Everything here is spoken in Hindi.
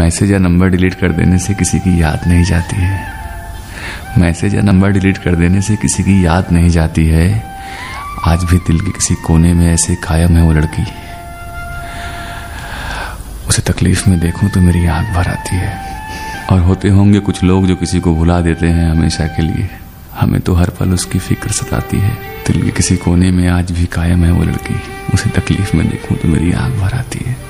मैसेज या नंबर डिलीट कर देने से किसी की याद नहीं जाती है। मैसेज या नंबर डिलीट कर देने से किसी की याद नहीं जाती है। आज भी दिल के किसी कोने में ऐसे कायम है वो लड़की। उसे तकलीफ में देखूं तो मेरी आँख भर आती है। और होते होंगे कुछ लोग जो किसी को भुला देते हैं हमेशा के लिए, हमें तो हर पल उसकी फिक्र सताती है। दिल के किसी कोने में आज भी कायम है वो लड़की। उसे तकलीफ में देखूं तो मेरी आँख भर आती है।